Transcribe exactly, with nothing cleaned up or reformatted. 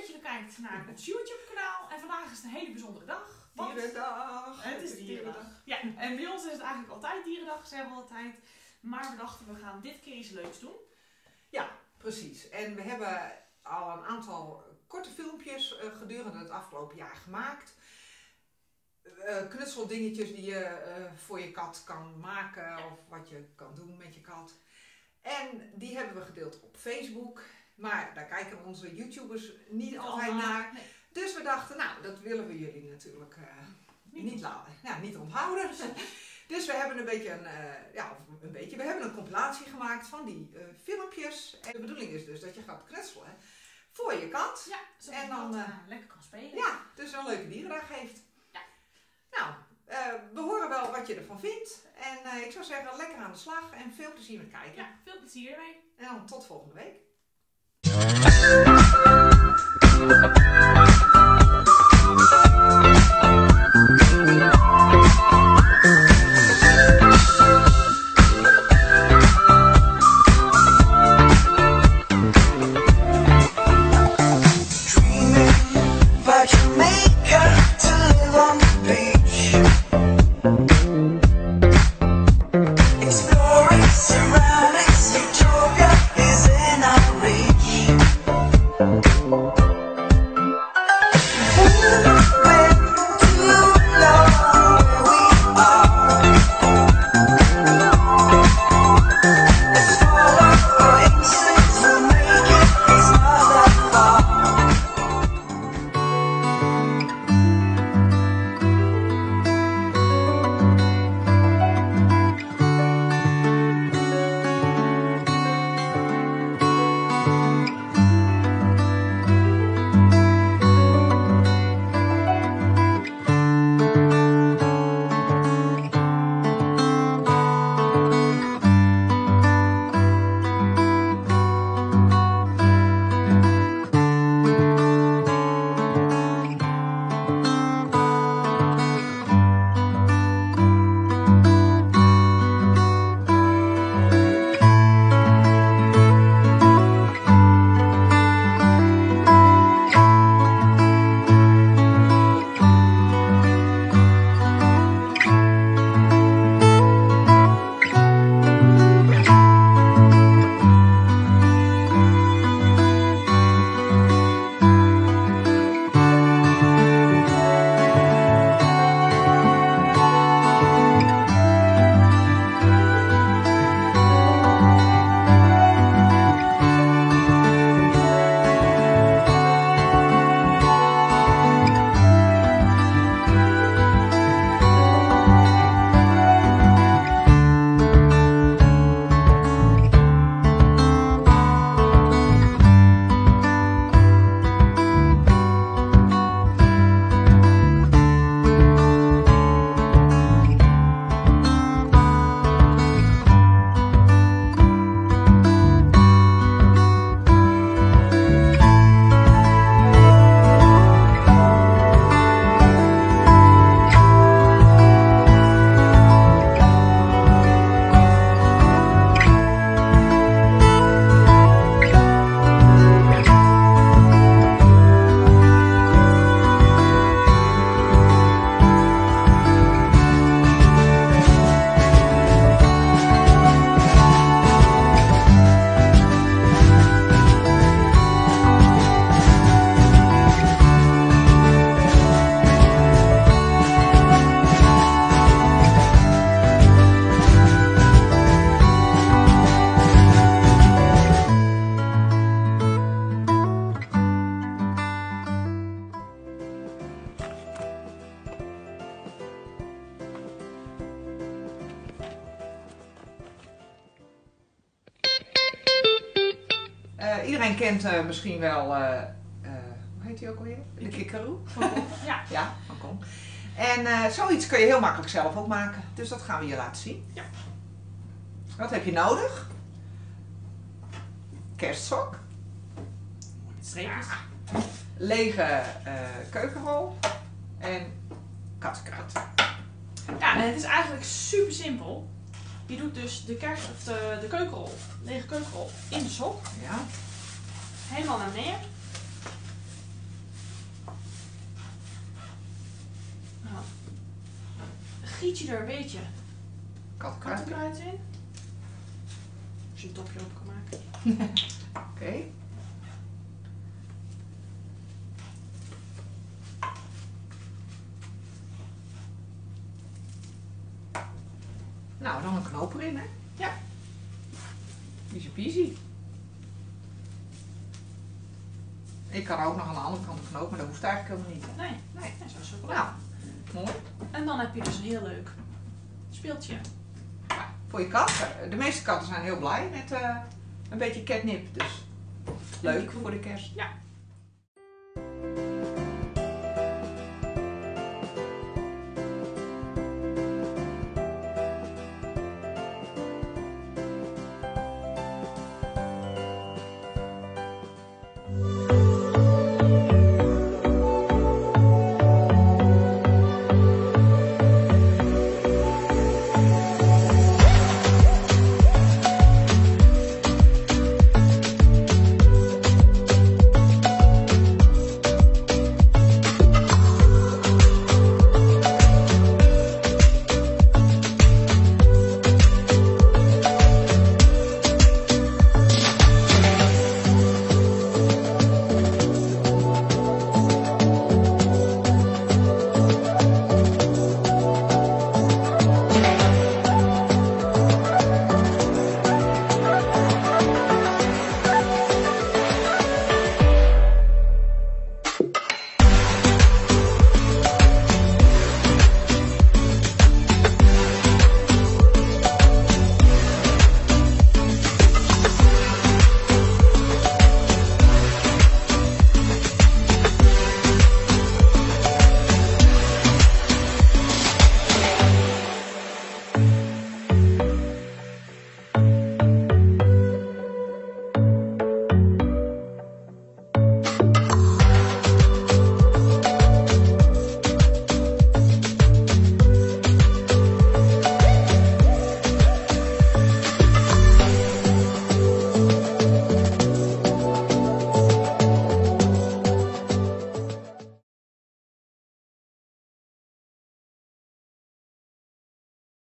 dat je kijkt naar ons YouTube-kanaal. En vandaag is het een hele bijzondere dag. Dierendag! Het is dierendag. Ja, en bij ons is het eigenlijk altijd dierendag, zeggen we altijd. Maar we dachten, we gaan dit keer iets leuks doen. Ja, precies. En we hebben al een aantal korte filmpjes gedurende het afgelopen jaar gemaakt. Uh, knutseldingetjes die je uh, voor je kat kan maken, ja, of wat je kan doen met je kat. En die hebben we gedeeld op Facebook. Maar daar kijken onze YouTubers niet, niet altijd allemaal naar. Nee. Dus we dachten, nou, dat willen we jullie natuurlijk uh, niet, niet, laten. Nou, niet onthouden. Dus we hebben een beetje een, uh, ja, een beetje, we hebben een compilatie gemaakt van die uh, filmpjes. En de bedoeling is dus dat je gaat knutselen voor je kat. Ja, zodat en dan, je kat uh, lekker kan spelen. Ja, dus een leuke dierendag heeft. Ja. Nou, uh, we horen wel wat je ervan vindt. En uh, ik zou zeggen, lekker aan de slag en veel plezier met kijken. Ja, veel plezier ermee. En dan tot volgende week. Uh, iedereen kent uh, misschien wel, uh, uh, hoe heet die ook alweer? De kikkeroe van Kong. Ja, ja, van Kong. En uh, zoiets kun je heel makkelijk zelf ook maken, dus dat gaan we je laten zien. Ja. Wat heb je nodig? Kerstsok. Streepjes. Ja. Lege uh, keukenrol. En kattenkruid. Ja, en het is eigenlijk super simpel. Je doet dus de, kerst, of de, de keukenrol, lege keukenrol in de sok. Ja. Helemaal naar neer. giet je er een beetje kattenkruid in. Als je een topje op kan maken. Oké. Okay. Nou, dan een knoop erin, hè? Ja. Easy peasy. Ik kan ook nog aan de andere kant een knoop, maar dat hoeft eigenlijk helemaal niet. Nee, nee, dat is wel zo goed. Nou, mooi. En dan heb je dus een heel leuk speeltje. Ja, voor je katten. De meeste katten zijn heel blij met uh, een beetje catnip, dus leuk voor de kerst. Ja.